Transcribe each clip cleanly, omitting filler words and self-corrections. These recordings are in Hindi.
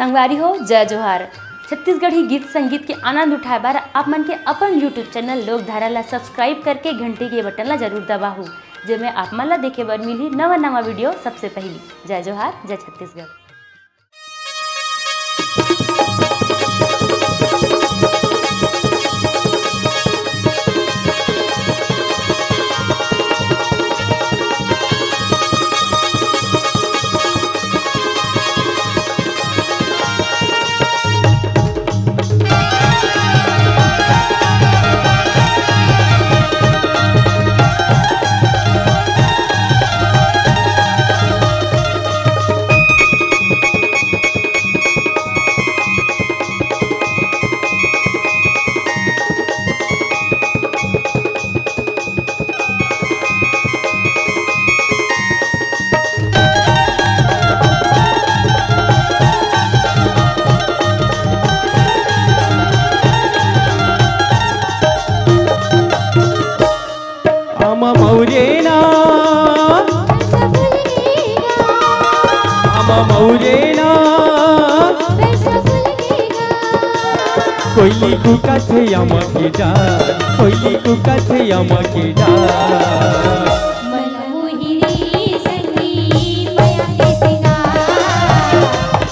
संगवारी हो, जय जोहार। छत्तीसगढ़ी गीत संगीत के आनंद उठाए बार आप मन के अपन यूट्यूब चैनल लोकधारा ला सब्सक्राइब करके घंटी के बटन ला जरूर दबाहू, जिसमें आप मन ला देखे बर मिली नवा नवा वीडियो सबसे पहली। जय जोहार, जय छत्तीसगढ़। कोयली कुका थे यम कीड़ा, कोयली कुका थे यम कीड़ा। मन मोहि रे संगी माया के सिंगार,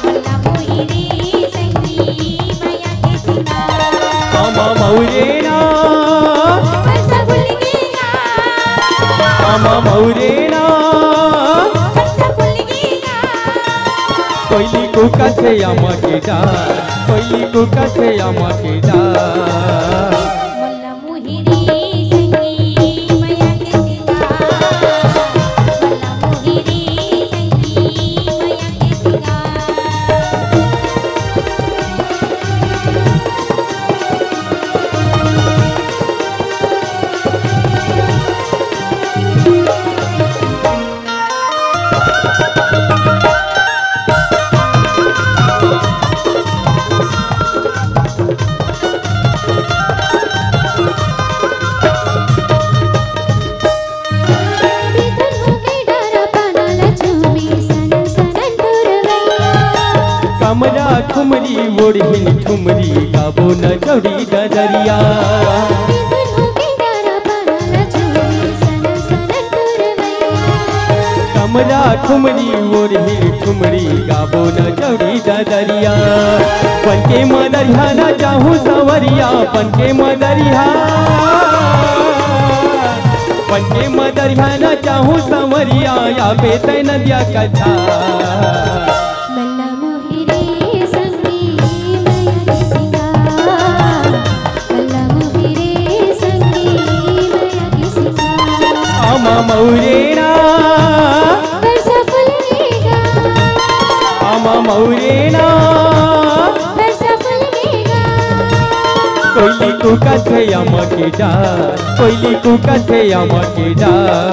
मन मोहि रे संगी माया के सिंगार। हम मौरे ना बरसा भूल गईना, हम मौरे ना बरसा भूल गईना। कोयली कुका थे यम कीड़ा, कोयली कुका थे यम कीड़ा। ठुमरी ओढ़िन ठुमरी गाबो न चौड़ी डरिया, कमरा ठुमरी ओढ़िन ठुमरी गाबो न चौड़ी डरिया। बनके मदरिया न जाहू सवरिया, बनके मदरिया, बनके मदरिया न जाहू सवरिया। या बेतै नदिया कथा मौरेना बरसा फूल गईगा, आमा मौरेना बरसा फूल गईगा। कोयली कुका थे यम कीड़ा, कोयली कुका थे यम कीड़ा।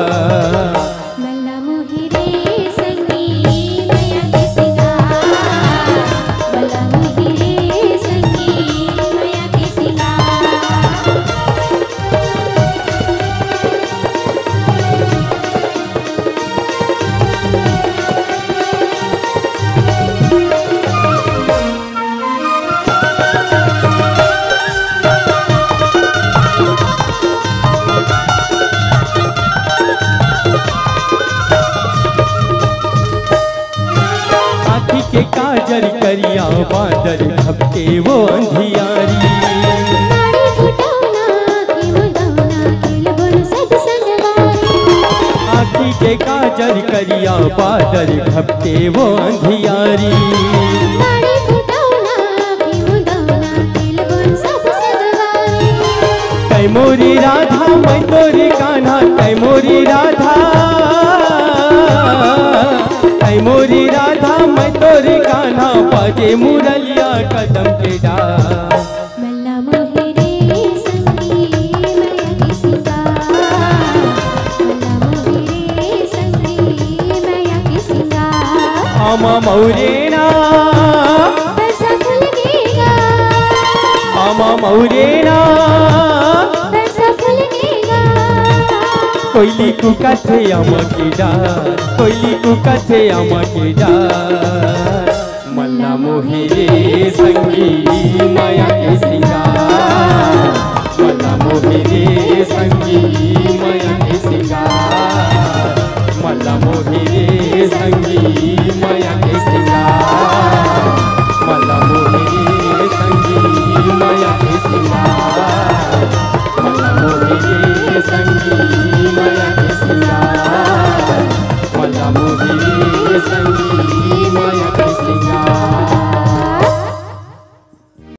काजल करिया बादल झपके वो अंधियारी, आँखी के काजल करिया बादल झपके वो अंधियारी। कै मोरी राधा मैं तोरी कान्हा, कै मोरी राधा, कै मोरी राधा मैं तोरी कान्हा। बाजे मुरलिया कदम के डाल, मल्ला मोहि रे संगी माया के सिंगार, मल्ला मोहि रे संगी माया के सिंगार। आमा मौरेना बरसा फूल गईगा, आमा मौरेना बरसा फूल गईगा। कोयली कुका थे यम कीड़ा, कोयली कुका थे यम कीड़ा। मल्ला मोहिरे संगी माया के सिंगार, बता मोहिरे संगी।